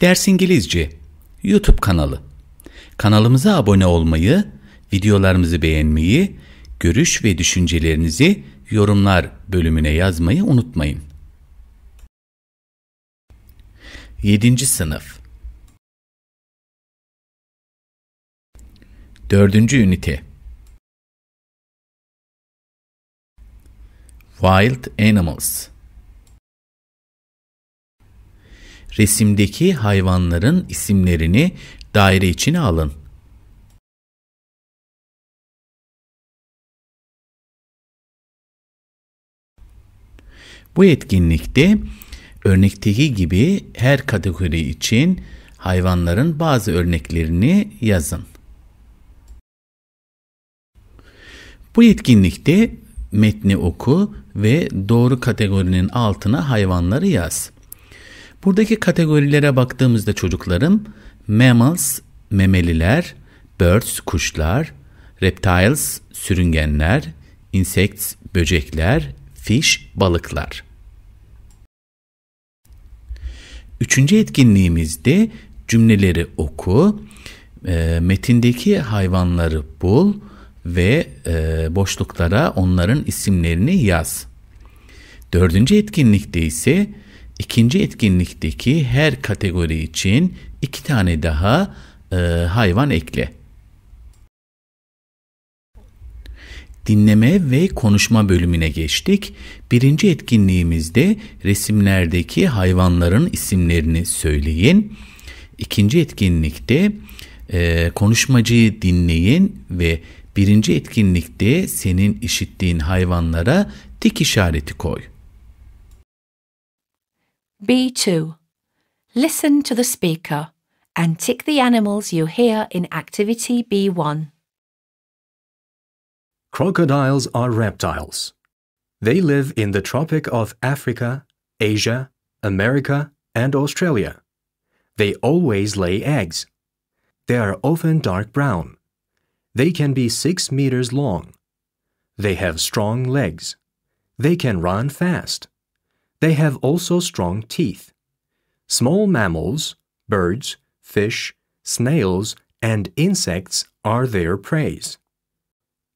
Ders İngilizce YouTube kanalı. Kanalımıza abone olmayı, videolarımızı beğenmeyi, görüş ve düşüncelerinizi yorumlar bölümüne yazmayı unutmayın. 7. Sınıf 4. Ünite Wild Animals. Resimdeki hayvanların isimlerini daire içine alın. Bu etkinlikte örnekteki gibi her kategori için hayvanların bazı örneklerini yazın. Bu etkinlikte metni oku ve doğru kategorinin altına hayvanları yaz. Buradaki kategorilere baktığımızda çocuklarım, mammals, memeliler, birds, kuşlar, reptiles, sürüngenler, insects, böcekler, fish, balıklar. Üçüncü etkinliğimizde cümleleri oku, metindeki hayvanları bul ve boşluklara onların isimlerini yaz. Dördüncü etkinlikte ise ikinci etkinlikteki her kategori için 2 tane daha hayvan ekle. Dinleme ve konuşma bölümüne geçtik. Birinci etkinliğimizde resimlerdeki hayvanların isimlerini söyleyin. İkinci etkinlikte konuşmacıyı dinleyin ve birinci etkinlikte senin işittiğin hayvanlara tik işareti koy. B2. Listen to the speaker and tick the animals you hear in activity B1. Crocodiles are reptiles. They live in the Tropic of Africa, Asia, America, and Australia. They always lay eggs. They are often dark brown. They can be 6 meters long. They have strong legs. They can run fast. They have also strong teeth. Small mammals, birds, fish, snails, and insects are their prey.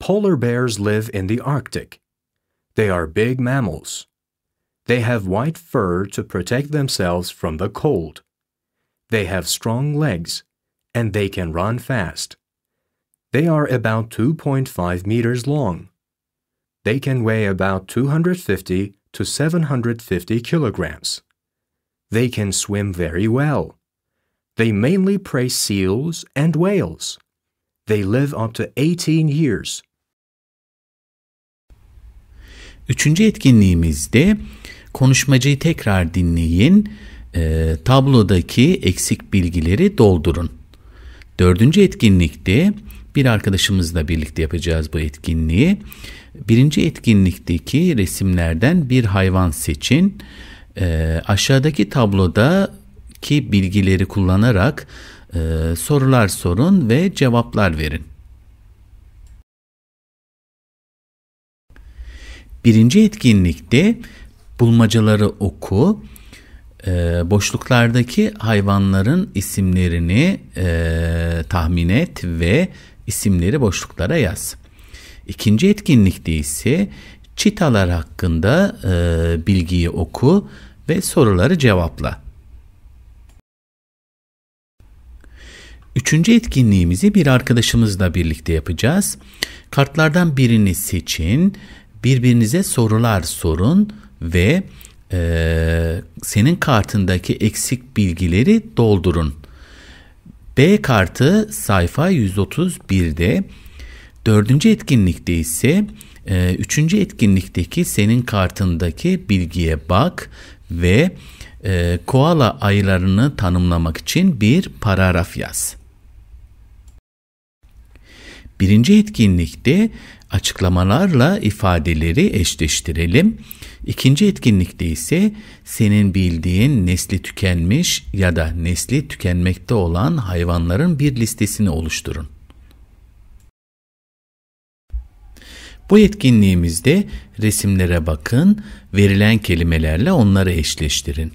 Polar bears live in the Arctic. They are big mammals. They have white fur to protect themselves from the cold. They have strong legs, and they can run fast. They are about 2.5 meters long. They can weigh about 250 to 750 kilograms. They can swim very well. They mainly prey seals and whales. They live up to 18 years. Üçüncü etkinliğimizde konuşmacıyı tekrar dinleyin, tablodaki eksik bilgileri doldurun. Dördüncü etkinlikte bir arkadaşımızla birlikte yapacağız bu etkinliği. Birinci etkinlikteki resimlerden bir hayvan seçin. Aşağıdaki tablodaki bilgileri kullanarak sorular sorun ve cevaplar verin. Birinci etkinlikte bulmacaları oku. Boşluklardaki hayvanların isimlerini tahmin et ve isimleri boşluklara yaz. İkinci etkinlikte ise çitalar hakkında bilgiyi oku ve soruları cevapla. Üçüncü etkinliğimizi bir arkadaşımızla birlikte yapacağız. Kartlardan birini seçin, birbirinize sorular sorun ve senin kartındaki eksik bilgileri doldurun. B kartı sayfa 131'de. Dördüncü etkinlikte ise üçüncü etkinlikteki senin kartındaki bilgiye bak ve koala ayılarını tanımlamak için bir paragraf yaz. Birinci etkinlikte açıklamalarla ifadeleri eşleştirelim. İkinci etkinlikte ise senin bildiğin nesli tükenmiş ya da nesli tükenmekte olan hayvanların bir listesini oluşturun. Bu etkinliğimizde resimlere bakın, verilen kelimelerle onları eşleştirin.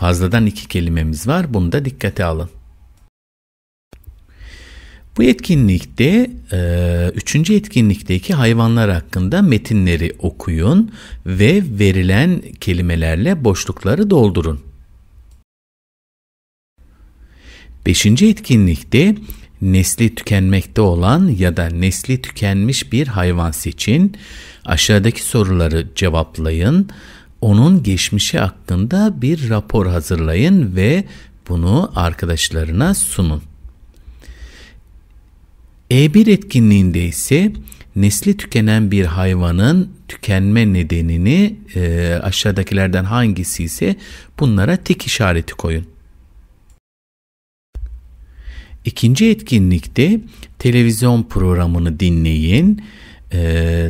Fazladan iki kelimemiz var. Bunu da dikkate alın. Bu etkinlikte, üçüncü etkinlikteki hayvanlar hakkında metinleri okuyun ve verilen kelimelerle boşlukları doldurun. Beşinci etkinlikte nesli tükenmekte olan ya da nesli tükenmiş bir hayvan seçin. Aşağıdaki soruları cevaplayın. Onun geçmişi hakkında bir rapor hazırlayın ve bunu arkadaşlarına sunun. E1 etkinliğinde ise nesli tükenen bir hayvanın tükenme nedenini aşağıdakilerden hangisi ise bunlara tik işareti koyun. İkinci etkinlikte televizyon programını dinleyin.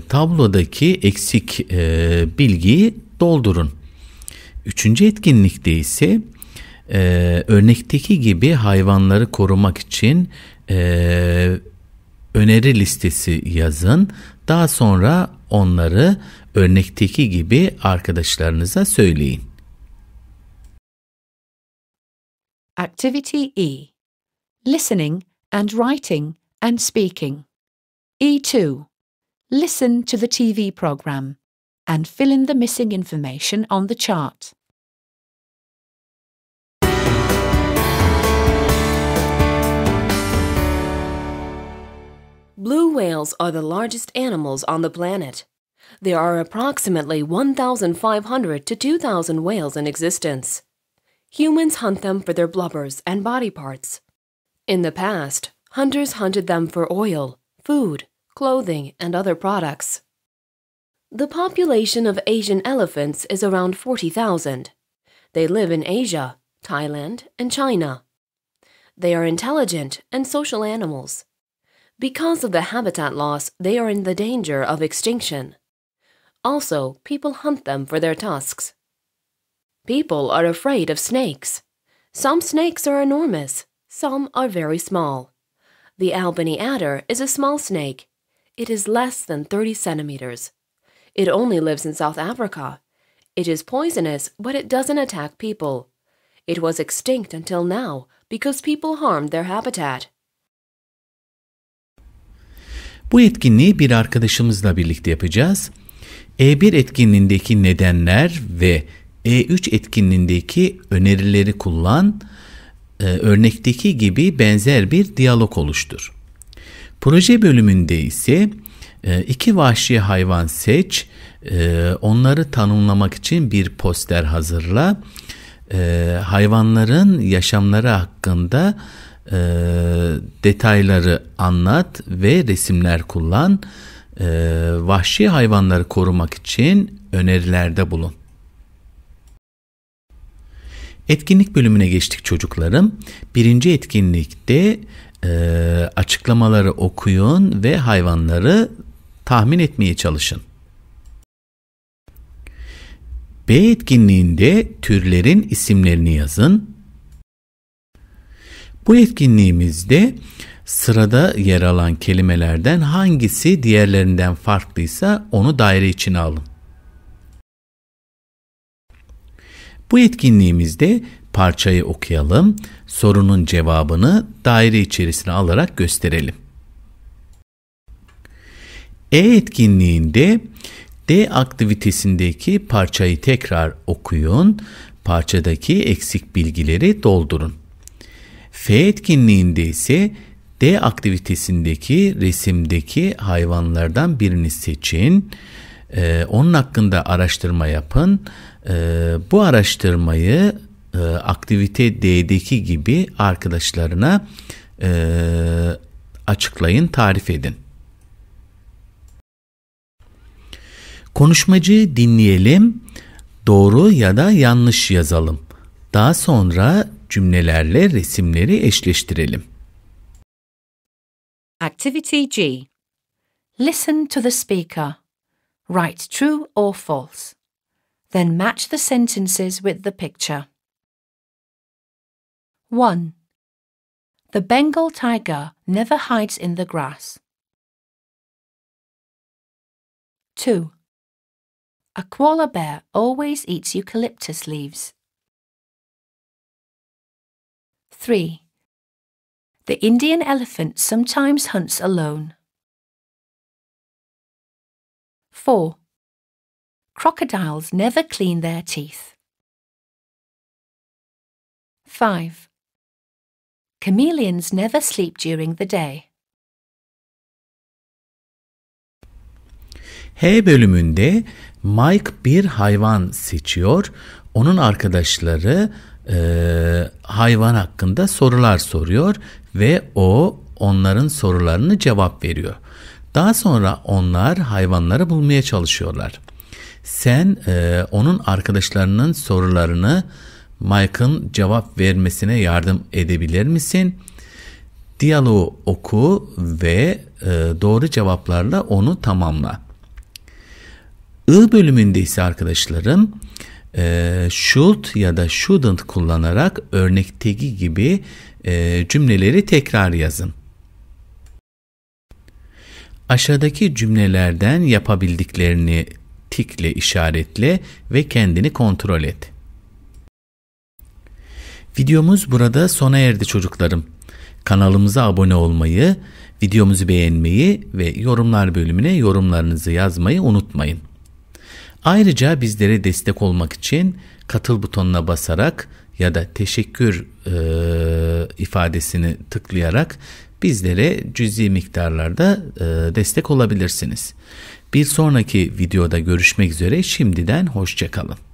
Tablodaki eksik bilgiyi doldurun. Üçüncü etkinlikte ise örnekteki gibi hayvanları korumak için öneri listesi yazın. Daha sonra onları örnekteki gibi arkadaşlarınıza söyleyin. Activity E. Listening and writing and speaking. E2. Listen to the TV program and fill in the missing information on the chart. Blue whales are the largest animals on the planet. There are approximately 1,500 to 2,000 whales in existence. Humans hunt them for their blubbers and body parts. In the past, hunters hunted them for oil, food, clothing, and other products. The population of Asian elephants is around 40,000. They live in Asia, Thailand, and China. They are intelligent and social animals. Because of the habitat loss, they are in the danger of extinction. Also, people hunt them for their tusks. People are afraid of snakes. Some snakes are enormous, some are very small. The Albany adder is a small snake. It is less than 30 centimeters. It only lives in South Africa. It is poisonous, but it doesn't attack people. It was extinct until now because people harmed their habitat. Bu etkinliği bir arkadaşımızla birlikte yapacağız. E1 etkinliğindeki nedenler ve E3 etkinliğindeki önerileri kullan. Örnekteki gibi benzer bir diyalog oluştur. Proje bölümünde ise iki vahşi hayvan seç, onları tanımlamak için bir poster hazırla, hayvanların yaşamları hakkında detayları anlat ve resimler kullan. Vahşi hayvanları korumak için önerilerde bulun. Etkinlik bölümüne geçtik çocuklarım. Birinci etkinlikte açıklamaları okuyun ve hayvanları tahmin etmeye çalışın. B etkinliğinde türlerin isimlerini yazın. Bu etkinliğimizde sırada yer alan kelimelerden hangisi diğerlerinden farklıysa onu daire içine alın. Bu etkinliğimizde parçayı okuyalım, sorunun cevabını daire içerisine alarak gösterelim. E etkinliğinde D aktivitesindeki parçayı tekrar okuyun, parçadaki eksik bilgileri doldurun. F etkinliğinde ise D aktivitesindeki resimdeki hayvanlardan birini seçin. Onun hakkında araştırma yapın. Bu araştırmayı aktivite D'deki gibi arkadaşlarına açıklayın, tarif edin. Konuşmacıyı dinleyelim. Doğru ya da yanlış yazalım. Daha sonra cümlelerle resimleri eşleştirelim. Activity G. Listen to the speaker. Write true or false. Then match the sentences with the picture. 1. The Bengal tiger never hides in the grass. 2. A koala bear always eats eucalyptus leaves. 3. The Indian elephant sometimes hunts alone. 4. Crocodiles never clean their teeth. 5. Chameleons never sleep during the day. H bölümünde Mike bir hayvan seçiyor. Onun arkadaşları hayvan hakkında sorular soruyor ve o onların sorularını cevap veriyor. Daha sonra onlar hayvanları bulmaya çalışıyorlar. Sen onun arkadaşlarının sorularını Mike'ın cevap vermesine yardım edebilir misin? Diyaloğu oku ve doğru cevaplarla onu tamamla. I bölümünde ise arkadaşlarım should ya da shouldn't kullanarak örnekteki gibi cümleleri tekrar yazın. Aşağıdaki cümlelerden yapabildiklerini tikle işaretle ve kendini kontrol et. Videomuz burada sona erdi çocuklarım. Kanalımıza abone olmayı, videomuzu beğenmeyi ve yorumlar bölümüne yorumlarınızı yazmayı unutmayın. Ayrıca bizlere destek olmak için katıl butonuna basarak ya da teşekkür ifadesini tıklayarak bizlere cüzi miktarlarda destek olabilirsiniz. Bir sonraki videoda görüşmek üzere, şimdiden hoşça kalın.